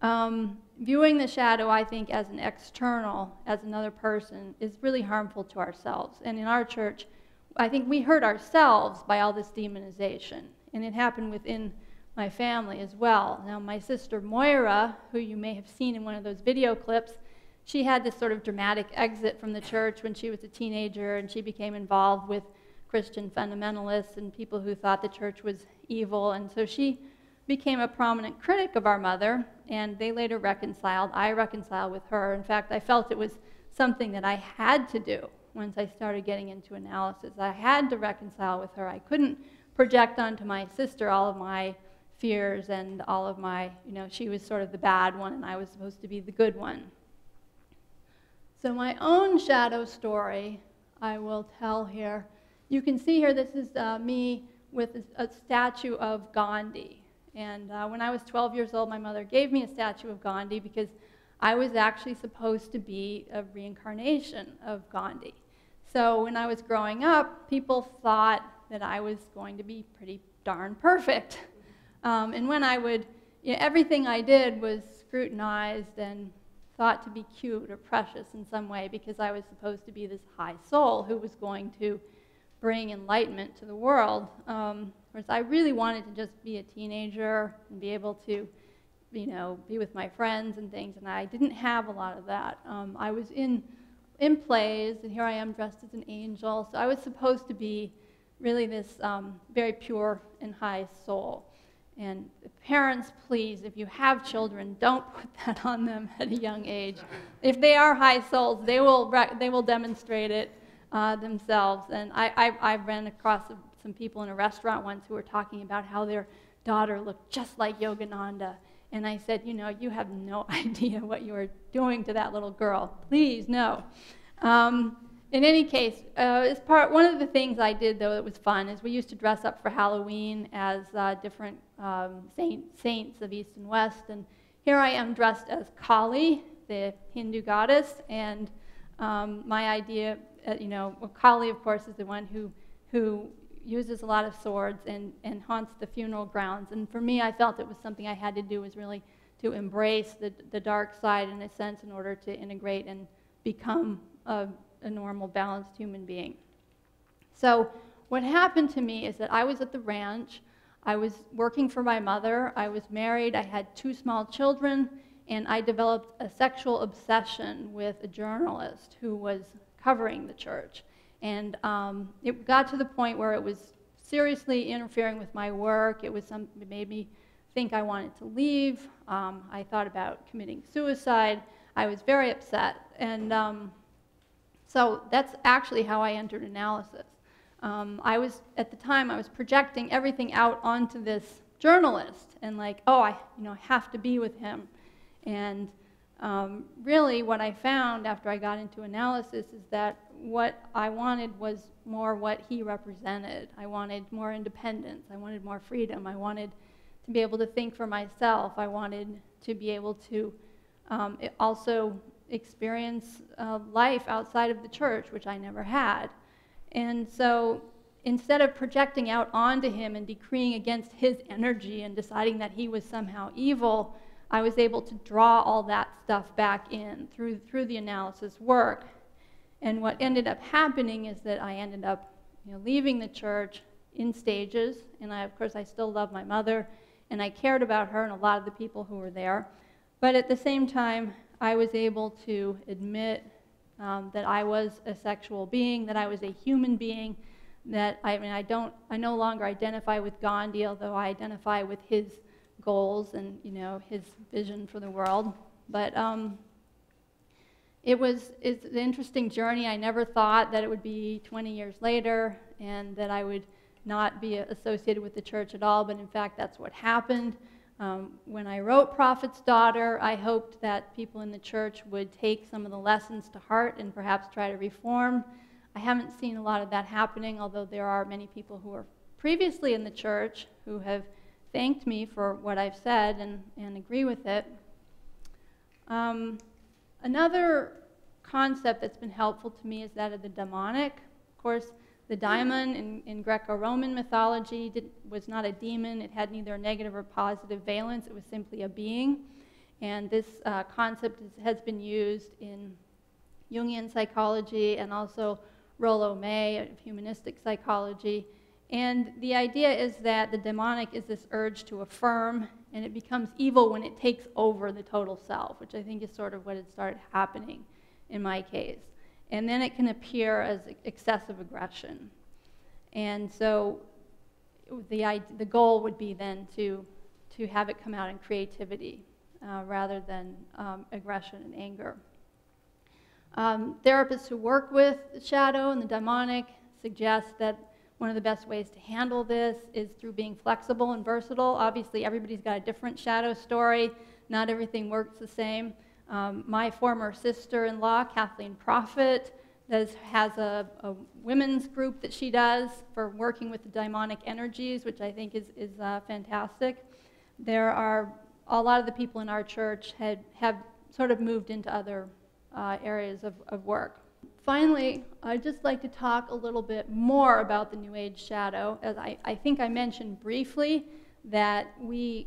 um, viewing the shadow, I think, as an external, as another person, is really harmful to ourselves. And in our church, I think we hurt ourselves by all this demonization. And it happened within my family as well. Now, my sister Moira, who you may have seen in one of those video clips, she had this sort of dramatic exit from the church when she was a teenager, and she became involved with Christian fundamentalists and people who thought the church was evil. And so she became a prominent critic of our mother, and they later reconciled. I reconciled with her. In fact, I felt it was something that I had to do once I started getting into analysis. I had to reconcile with her. I couldn't project onto my sister all of my fears and all of my, you know, she was sort of the bad one and I was supposed to be the good one. So my own shadow story I will tell here. You can see here, this is uh, me with a, a statue of Gandhi. And uh, when I was twelve years old, my mother gave me a statue of Gandhi because I was actually supposed to be a reincarnation of Gandhi. So when I was growing up, people thought that I was going to be pretty darn perfect. Um, and when I would, you know, everything I did was scrutinized and thought to be cute or precious in some way because I was supposed to be this high soul who was going to bring enlightenment to the world. Um, whereas I really wanted to just be a teenager and be able to, you know, be with my friends and things, and I didn't have a lot of that. Um, I was in, in plays, and here I am dressed as an angel, so I was supposed to be really this um, very pure and high soul. And parents, please, if you have children, don't put that on them at a young age. If they are high souls, they will, they will demonstrate it uh, themselves. And I, I, I ran across some people in a restaurant once who were talking about how their daughter looked just like Yogananda. And I said, you know, you have no idea what you are doing to that little girl. Please, no. Um, In any case, uh, as part, one of the things I did, though, that was fun, is we used to dress up for Halloween as uh, different um, saint, saints of East and West. And here I am dressed as Kali, the Hindu goddess. And um, my idea, uh, you know, well, Kali, of course, is the one who, who uses a lot of swords and, and haunts the funeral grounds. And for me, I felt it was something I had to do, was really to embrace the, the dark side, in a sense, in order to integrate and become a a normal, balanced human being. So what happened to me is that I was at the ranch, I was working for my mother, I was married, I had two small children, and I developed a sexual obsession with a journalist who was covering the church. And um, it got to the point where it was seriously interfering with my work. It was some, it made me think I wanted to leave. Um, I thought about committing suicide. I was very upset. And um, So that's actually how I entered analysis. Um, I was, at the time, I was projecting everything out onto this journalist and like, oh, I you know, have to be with him. And um, really what I found after I got into analysis is that what I wanted was more what he represented. I wanted more independence. I wanted more freedom. I wanted to be able to think for myself. I wanted to be able to um, also experience uh, life outside of the church, which I never had. And so instead of projecting out onto him and decreeing against his energy and deciding that he was somehow evil, I was able to draw all that stuff back in through, through the analysis work. And what ended up happening is that I ended up you know, leaving the church in stages. And I, of course, I still love my mother, and I cared about her and a lot of the people who were there. But at the same time, I was able to admit um, that I was a sexual being, that I was a human being, that I mean, I don't, I no longer identify with Gandhi, although I identify with his goals and you know his vision for the world. But um, it was it's an interesting journey. I never thought that it would be twenty years later and that I would not be associated with the church at all. But in fact, that's what happened. Um, when I wrote Prophet's Daughter, I hoped that people in the church would take some of the lessons to heart and perhaps try to reform. I haven't seen a lot of that happening, although there are many people who were previously in the church who have thanked me for what I've said and, and agree with it. Um, another concept that's been helpful to me is that of the demonic. Of course, the diamond in, in Greco-Roman mythology did, was not a demon. It had neither a negative or positive valence. It was simply a being. And this uh, concept is, has been used in Jungian psychology and also Rollo May of humanistic psychology. And the idea is that the demonic is this urge to affirm, and it becomes evil when it takes over the total self, which I think is sort of what had started happening in my case. And then it can appear as excessive aggression. And so the, the goal would be then to, to have it come out in creativity uh, rather than um, aggression and anger. Um, therapists who work with the shadow and the demonic suggest that one of the best ways to handle this is through being flexible and versatile. Obviously, everybody's got a different shadow story. Not everything works the same. Um, my former sister-in-law, Kathleen Prophet, does, has a, a women's group that she does for working with the demonic energies, which I think is, is uh, fantastic. There are, a lot of the people in our church had, have sort of moved into other uh, areas of, of work. Finally, I'd just like to talk a little bit more about the New Age shadow. As I, I think I mentioned briefly that we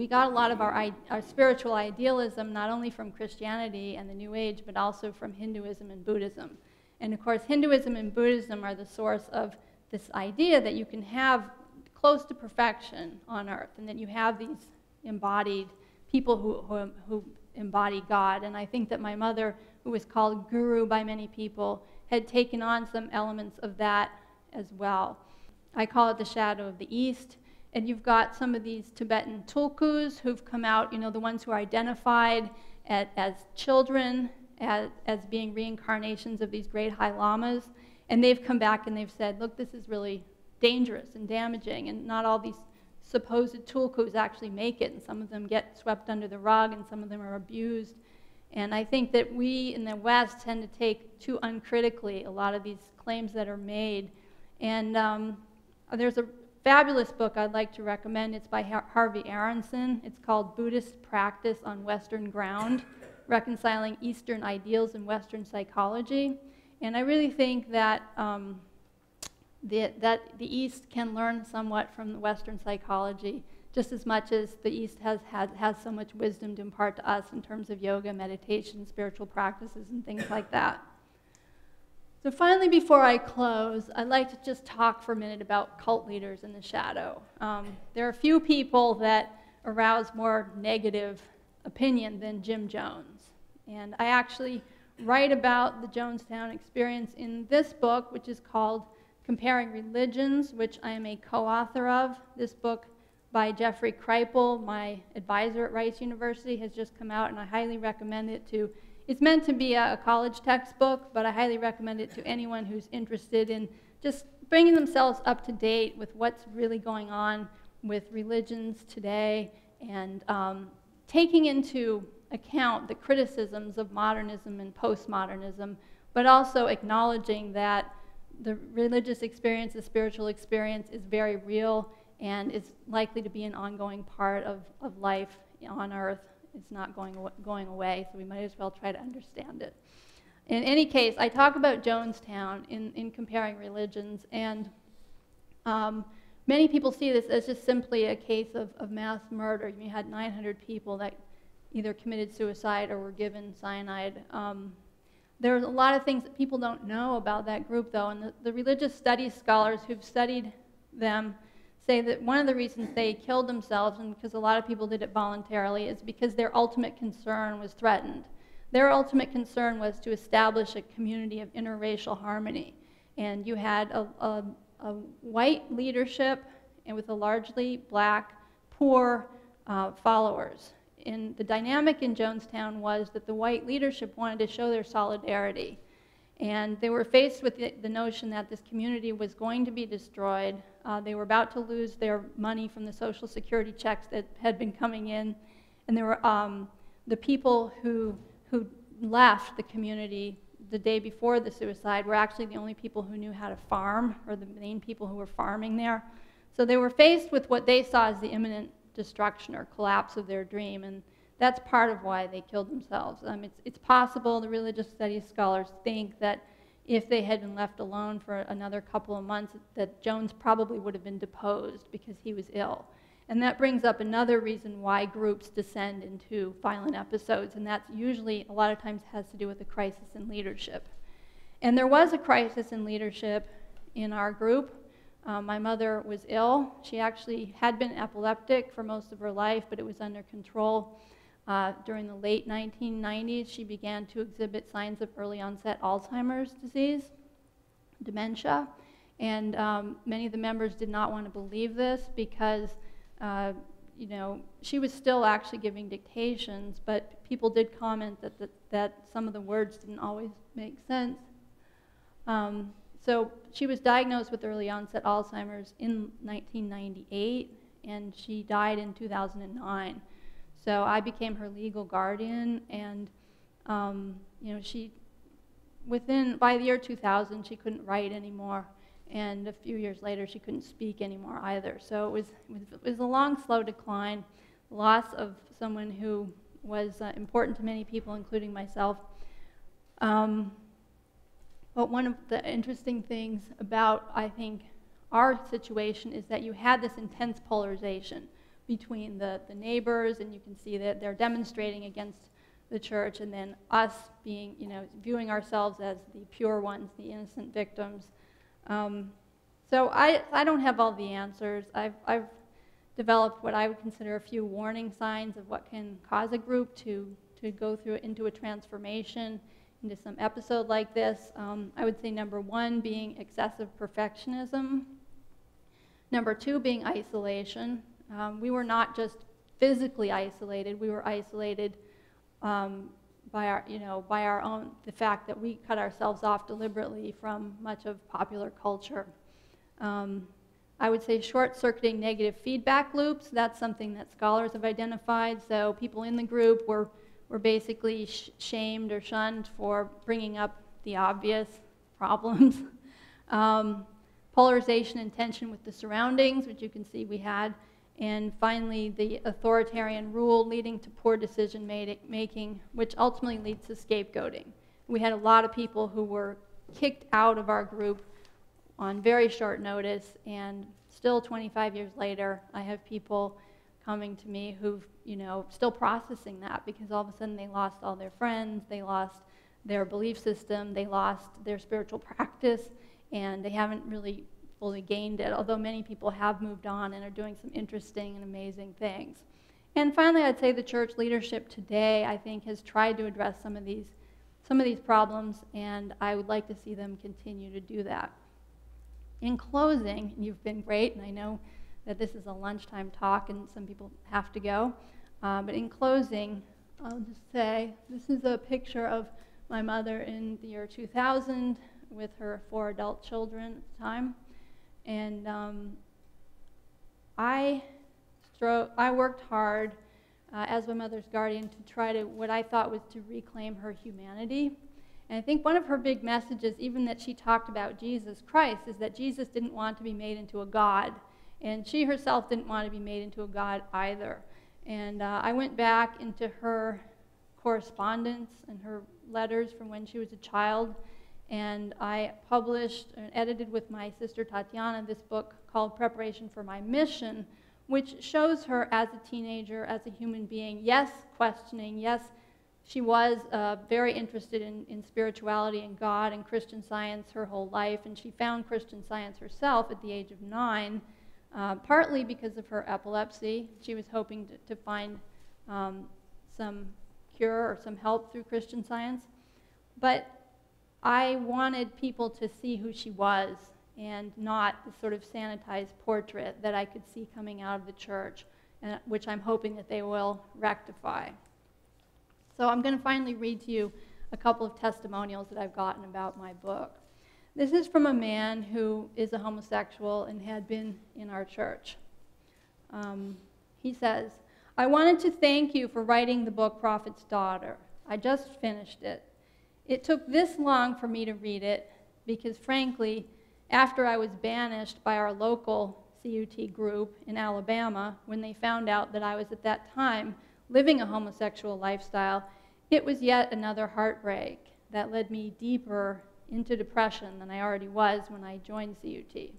We got a lot of our, our spiritual idealism not only from Christianity and the New Age, but also from Hinduism and Buddhism. And of course, Hinduism and Buddhism are the source of this idea that you can have close to perfection on earth, and that you have these embodied people who, who, who embody God. And I think that my mother, who was called Guru by many people, had taken on some elements of that as well. I call it the shadow of the East. And you've got some of these Tibetan tulkus who've come out, you know, the ones who are identified at, as children, as, as being reincarnations of these great high lamas. And they've come back and they've said, look, this is really dangerous and damaging. And not all these supposed tulkus actually make it. And some of them get swept under the rug, and some of them are abused. And I think that we in the West tend to take too uncritically a lot of these claims that are made. And um, there's a fabulous book I'd like to recommend. It's by Har- Harvey Aronson. It's called Buddhist Practice on Western Ground, Reconciling Eastern Ideals and Western Psychology. And I really think that, um, the, that the East can learn somewhat from the Western psychology, just as much as the East has, has, has so much wisdom to impart to us in terms of yoga, meditation, spiritual practices, and things like that. So finally, before I close, I'd like to just talk for a minute about cult leaders in the shadow. Um, there are few people that arouse more negative opinion than Jim Jones. And I actually write about the Jonestown experience in this book, which is called Comparing Religions, which I am a co-author of. This book by Jeff Kripal, my advisor at Rice University, has just come out, and I highly recommend it to, it's meant to be a, a college textbook, but I highly recommend it to anyone who's interested in just bringing themselves up to date with what's really going on with religions today, and um, taking into account the criticisms of modernism and postmodernism, but also acknowledging that the religious experience, the spiritual experience, is very real, and it's likely to be an ongoing part of, of life on Earth. It's not going, going away, so we might as well try to understand it. In any case, I talk about Jonestown in, in Comparing Religions, and um, many people see this as just simply a case of, of mass murder. You had nine hundred people that either committed suicide or were given cyanide. Um, There's a lot of things that people don't know about that group, though, and the, the religious studies scholars who've studied them say that one of the reasons they killed themselves, and because a lot of people did it voluntarily, is because their ultimate concern was threatened. Their ultimate concern was to establish a community of interracial harmony. And you had a, a, a white leadership and with a largely black, poor uh, followers. And the dynamic in Jonestown was that the white leadership wanted to show their solidarity. And they were faced with the, the notion that this community was going to be destroyed. Uh, they were about to lose their money from the Social Security checks that had been coming in. And there were um, the people who, who left the community the day before the suicide were actually the only people who knew how to farm, or the main people who were farming there. So they were faced with what they saw as the imminent destruction or collapse of their dream, and that's part of why they killed themselves. Um, it's, it's possible, the religious studies scholars think, that if they had been left alone for another couple of months, that Jones probably would have been deposed because he was ill. And that brings up another reason why groups descend into violent episodes, and that's usually, a lot of times, has to do with a crisis in leadership. And there was a crisis in leadership in our group. Uh, my mother was ill. She actually had been epileptic for most of her life, but it was under control. Uh, during the late nineteen nineties, she began to exhibit signs of early onset Alzheimer's disease, dementia. And um, many of the members did not want to believe this because, uh, you know, she was still actually giving dictations, but people did comment that, that, that some of the words didn't always make sense. Um, So she was diagnosed with early onset Alzheimer's in nineteen ninety-eight, and she died in two thousand nine. So I became her legal guardian, and um, you know, she, within, by the year two thousand, she couldn't write anymore, and a few years later, she couldn't speak anymore either. So it was, it was, it was a long, slow decline, loss of someone who was uh, important to many people, including myself. Um, But one of the interesting things about, I think, our situation is that you had this intense polarization between the, the neighbors, and you can see that they're demonstrating against the church, and then us being, you know, viewing ourselves as the pure ones, the innocent victims. Um, so I, I don't have all the answers. I've, I've developed what I would consider a few warning signs of what can cause a group to, to go through into a transformation, into some episode like this. Um, I would say number one being excessive perfectionism. Number two being isolation. Um, we were not just physically isolated, we were isolated um, by our, you know, by our own, the fact that we cut ourselves off deliberately from much of popular culture. Um, I would say short-circuiting negative feedback loops. That's something that scholars have identified. So people in the group were were basically sh shamed or shunned for bringing up the obvious problems. um, polarization and tension with the surroundings, which you can see we had, and finally the authoritarian rule leading to poor decision making, which ultimately leads to scapegoating. We had a lot of people who were kicked out of our group on very short notice, and still twenty-five years later, I have people coming to me who've, you know, still processing that, because all of a sudden they lost all their friends, they lost their belief system, they lost their spiritual practice, and they haven't really fully gained it, although many people have moved on and are doing some interesting and amazing things. And finally, I'd say the church leadership today, I think, has tried to address some of these some of these problems, and I would like to see them continue to do that. In closing, you've been great, and I know that this is a lunchtime talk and some people have to go, uh, but in closing, I'll just say this is a picture of my mother in the year two thousand with her four adult children at the time. And um, I, I worked hard Uh, as my mother's guardian to try to, what I thought was to reclaim her humanity. And I think one of her big messages, even that she talked about Jesus Christ, is that Jesus didn't want to be made into a god. And she herself didn't want to be made into a god either. And uh, I went back into her correspondence and her letters from when she was a child, and I published and edited with my sister Tatiana this book called Preparation for My Mission, which shows her as a teenager, as a human being, yes, questioning, yes, she was uh, very interested in, in spirituality and God and Christian Science her whole life, and she found Christian Science herself at the age of nine, uh, partly because of her epilepsy. She was hoping to, to find um, some cure or some help through Christian Science, but I wanted people to see who she was, and not the sort of sanitized portrait that I could see coming out of the church, and which I'm hoping that they will rectify. So I'm going to finally read to you a couple of testimonials that I've gotten about my book. This is from a man who is a homosexual and had been in our church. Um, he says, "I wanted to thank you for writing the book Prophet's Daughter. I just finished it. It took this long for me to read it because, frankly, after I was banished by our local C U T group in Alabama when they found out that I was at that time living a homosexual lifestyle, it was yet another heartbreak that led me deeper into depression than I already was when I joined C U T.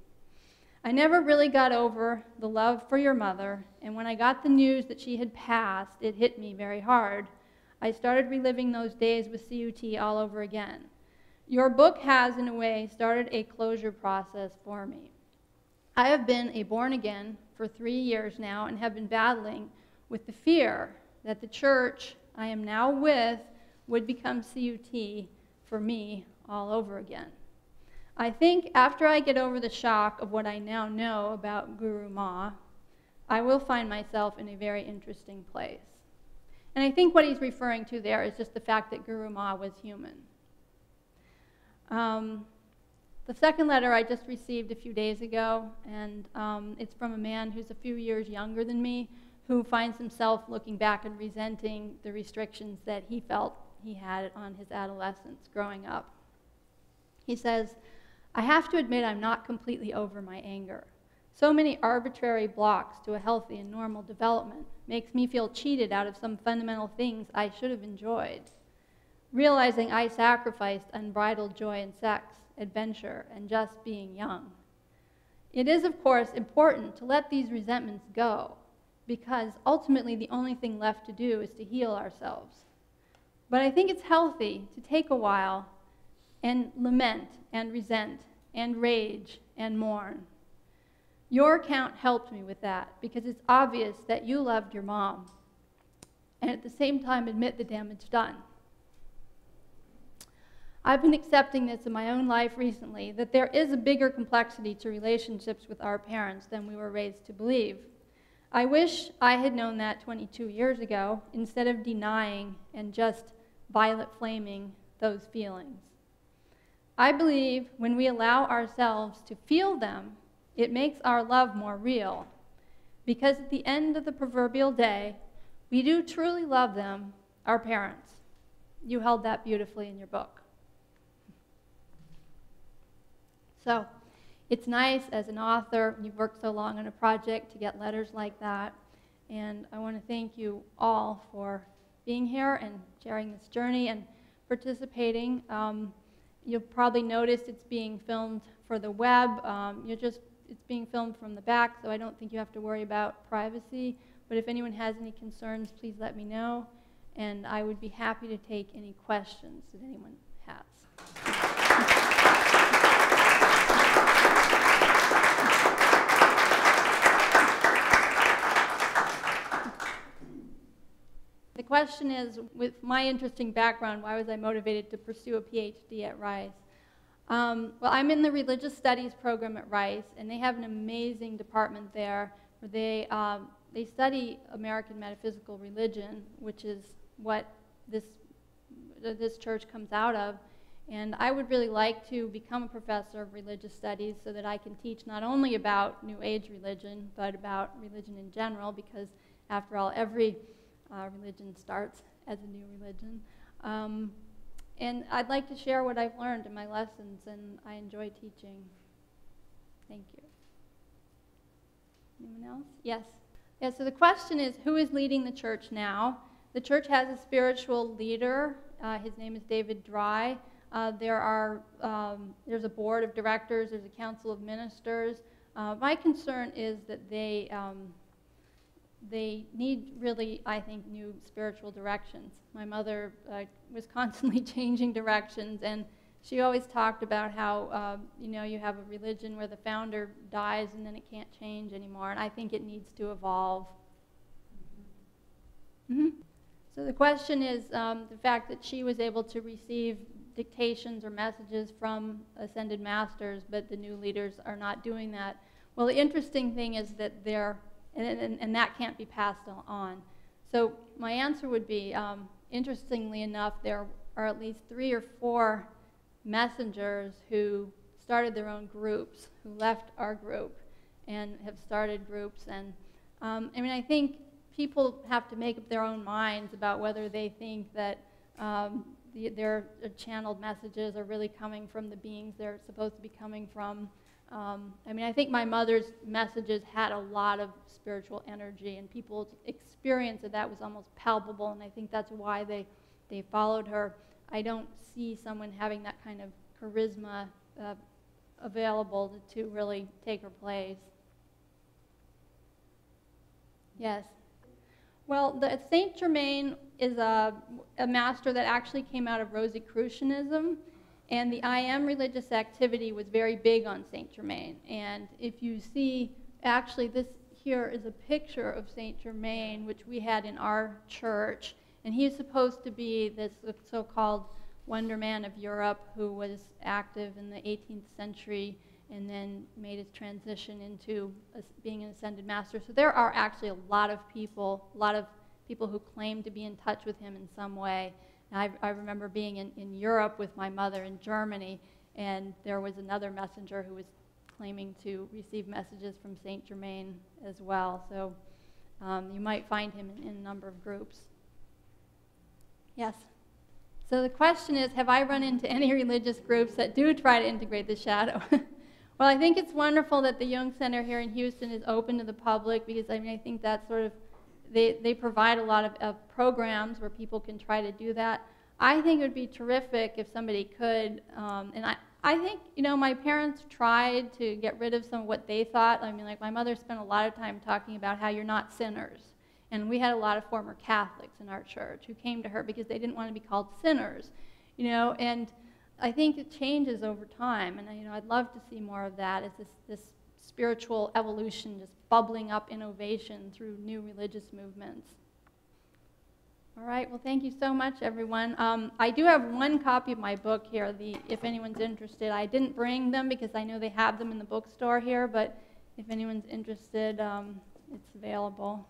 I never really got over the love for your mother, and when I got the news that she had passed, it hit me very hard. I started reliving those days with C U T all over again. Your book has, in a way, started a closure process for me. I have been a born-again for three years now and have been battling with the fear that the church I am now with would become C U T for me all over again. I think after I get over the shock of what I now know about Guru Ma, I will find myself in a very interesting place." And I think what he's referring to there is just the fact that Guru Ma was human. Um, the second letter I just received a few days ago, and um, it's from a man who's a few years younger than me, who finds himself looking back and resenting the restrictions that he felt he had on his adolescence growing up. He says, "I have to admit I'm not completely over my anger. So many arbitrary blocks to a healthy and normal development makes me feel cheated out of some fundamental things I should have enjoyed. Realizing I sacrificed unbridled joy and sex, adventure, and just being young. It is, of course, important to let these resentments go, because ultimately the only thing left to do is to heal ourselves. But I think it's healthy to take a while and lament and resent and rage and mourn. Your account helped me with that, because it's obvious that you loved your mom, and at the same time admit the damage done. I've been accepting this in my own life recently, that there is a bigger complexity to relationships with our parents than we were raised to believe. I wish I had known that twenty-two years ago, instead of denying and just violet flaming those feelings. I believe when we allow ourselves to feel them, it makes our love more real, because at the end of the proverbial day, we do truly love them, our parents. You held that beautifully in your book. So it's nice as an author, you've worked so long on a project to get letters like that, and I want to thank you all for being here and sharing this journey and participating. Um, you'll probably notice it's being filmed for the web. Um, you're just, it's being filmed from the back, so I don't think you have to worry about privacy, but if anyone has any concerns, please let me know, and I would be happy to take any questions that anyone has. The question is, with my interesting background, why was I motivated to pursue a P H D at Rice? Um, well, I'm in the religious studies program at Rice, and they have an amazing department there where they, um, they study American metaphysical religion, which is what this, this church comes out of. And I would really like to become a professor of religious studies so that I can teach not only about New Age religion, but about religion in general, because after all, every Uh, religion starts as a new religion. Um, and I'd like to share what I've learned in my lessons, and I enjoy teaching. Thank you. Anyone else? Yes. Yeah, so the question is, who is leading the church now? The church has a spiritual leader. Uh, his name is David Dry. Uh, there are, um, there's a board of directors, there's a council of ministers. Uh, my concern is that they, um, They need really, I think, new spiritual directions. My mother uh, was constantly changing directions, and she always talked about how, uh, you know, you have a religion where the founder dies and then it can't change anymore, and I think it needs to evolve. Mm-hmm. So the question is um, the fact that she was able to receive dictations or messages from ascended masters, but the new leaders are not doing that. Well, the interesting thing is that they're And, and, and that can't be passed on. So my answer would be, um, interestingly enough, there are at least three or four messengers who started their own groups, who left our group and have started groups. And um, I mean, I think people have to make up their own minds about whether they think that um, the, their channeled messages are really coming from the beings they're supposed to be coming from. Um, I mean, I think my mother's messages had a lot of spiritual energy, and people's experience of that was almost palpable, and I think that's why they, they followed her. I don't see someone having that kind of charisma uh, available to, to really take her place. Yes. Well, the Saint Germain is a, a master that actually came out of Rosicrucianism. And the I Am Religious Activity was very big on Saint Germain. And if you see, actually this here is a picture of Saint Germain, which we had in our church. And he's supposed to be this so-called wonder man of Europe who was active in the eighteenth century and then made his transition into being an ascended master. So there are actually a lot of people, a lot of people who claim to be in touch with him in some way. I, I remember being in, in Europe with my mother in Germany, and there was another messenger who was claiming to receive messages from Saint Germain as well. So um, you might find him in, in a number of groups. Yes. So the question is, have I run into any religious groups that do try to integrate the shadow? Well, I think it's wonderful that the Jung Center here in Houston is open to the public, because I mean, I think that's sort of They, they provide a lot of, of programs where people can try to do that. I think it would be terrific if somebody could. Um, and I, I think, you know, my parents tried to get rid of some of what they thought. I mean, like, my mother spent a lot of time talking about how you're not sinners. And we had a lot of former Catholics in our church who came to her because they didn't want to be called sinners, you know. And I think it changes over time. And, you know, I'd love to see more of that as this, this spiritual evolution, just bubbling up innovation through new religious movements. All right, well, thank you so much, everyone. Um, I do have one copy of my book here, the, if anyone's interested. I didn't bring them because I know they have them in the bookstore here, but if anyone's interested, um, it's available.